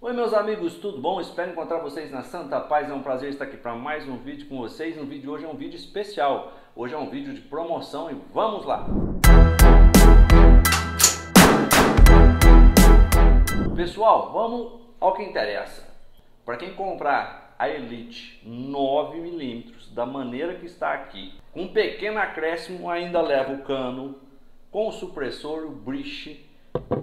Oi meus amigos, tudo bom? Espero encontrar vocês na Santa Paz, é um prazer estar aqui para mais um vídeo com vocês. O vídeo hoje é um vídeo especial, hoje é um vídeo de promoção e vamos lá! Pessoal, vamos ao que interessa. Para quem comprar a Elite 9mm da maneira que está aqui, com um pequeno acréscimo ainda leva o cano com o supressor, o briche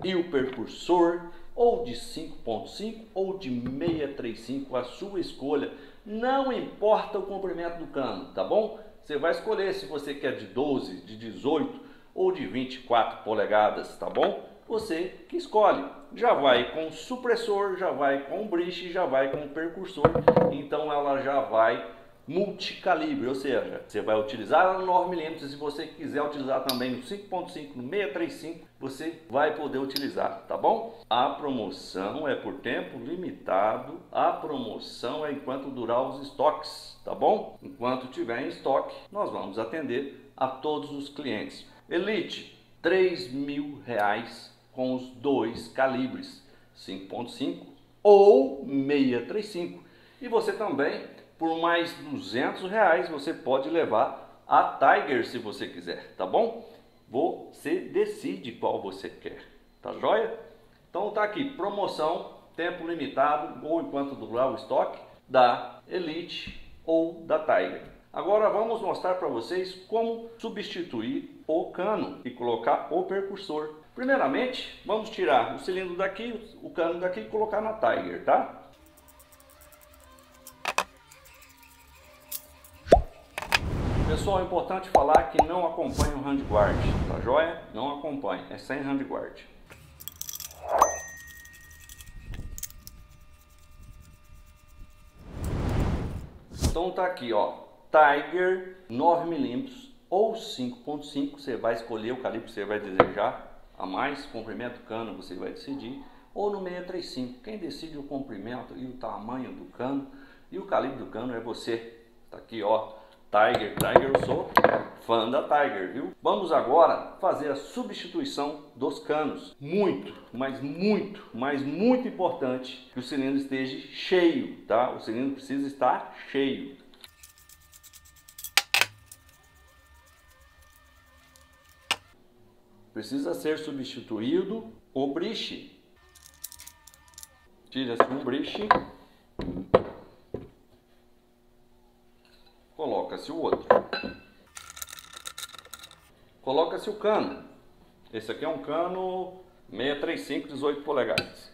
e o percursor, ou de 5.5 ou de 635, a sua escolha, não importa o comprimento do cano, tá bom? Você vai escolher se você quer de 12, de 18 ou de 24 polegadas, tá bom? Você que escolhe, já vai com supressor, já vai com briche, já vai com percursor, então ela já vai multicalibre, ou seja, você vai utilizar ela no 9mm, se você quiser utilizar também no 5.5, no 635, você vai poder utilizar, tá bom? A promoção é por tempo limitado, a promoção é enquanto durar os estoques, tá bom? Enquanto tiver em estoque, nós vamos atender a todos os clientes. Elite, R$3.000 com os dois calibres, 5.5 ou 635, e você também por mais R$200 você pode levar a Tiger se você quiser, tá bom? Você decide qual você quer, tá joia? Então tá aqui, promoção, tempo limitado ou enquanto durar o estoque da Elite ou da Tiger. Agora vamos mostrar para vocês como substituir o cano e colocar o percursor. Primeiramente vamos tirar o cilindro daqui, o cano daqui e colocar na Tiger, tá? Pessoal, é importante falar que não acompanha o handguard, tá joia? Não acompanha, é sem handguard. Então tá aqui, ó, Tiger 9mm ou 5.5, você vai escolher o calibre que você vai desejar a mais, comprimento do cano você vai decidir, ou no 635, quem decide o comprimento e o tamanho do cano e o calibre do cano é você, tá aqui, ó. Tiger, eu sou fã da Tiger, viu? Vamos agora fazer a substituição dos canos. Muito importante que o cilindro esteja cheio, tá? O cilindro precisa estar cheio. Precisa ser substituído o briche. Tira-se um briche. Coloca-se o outro. Coloca-se o cano. Esse aqui é um cano 635, 18 polegadas.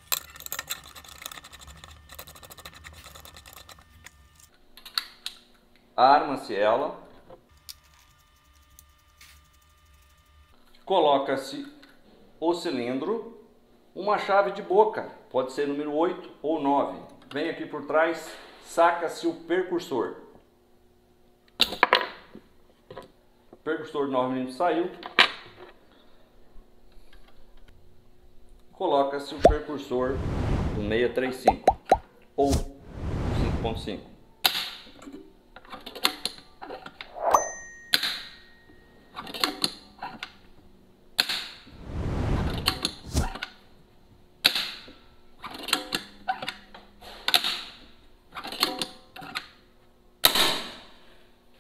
Arma-se ela. Coloca-se o cilindro. Uma chave de boca. Pode ser número 8 ou 9. Vem aqui por trás. Saca-se o percursor. O percursor de 9mm saiu, coloca-se o percursor do 635 ou 5.5.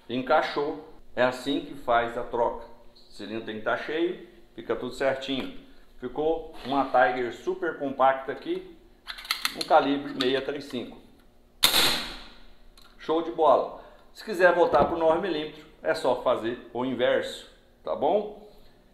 Encaixou. É assim que faz a troca. O cilindro tem que estar cheio, fica tudo certinho. Ficou uma Tiger super compacta aqui, um calibre 635. Show de bola. Se quiser voltar para o 9mm, é só fazer o inverso, tá bom?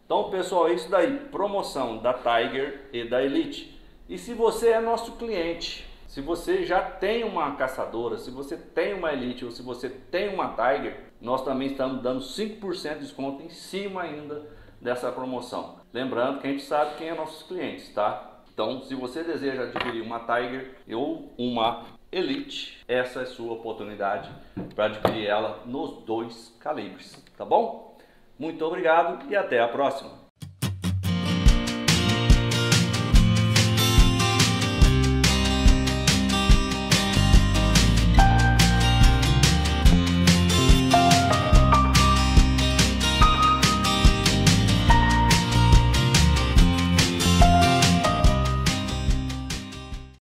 Então pessoal, é isso daí. Promoção da Tiger e da Elite. E se você é nosso cliente, se você já tem uma caçadora, se você tem uma Elite ou se você tem uma Tiger, nós também estamos dando 5% de desconto em cima ainda dessa promoção. Lembrando que a gente sabe quem é nossos clientes, tá? Então, se você deseja adquirir uma Tiger ou uma Elite, essa é a sua oportunidade para adquirir ela nos dois calibres, tá bom? Muito obrigado e até a próxima!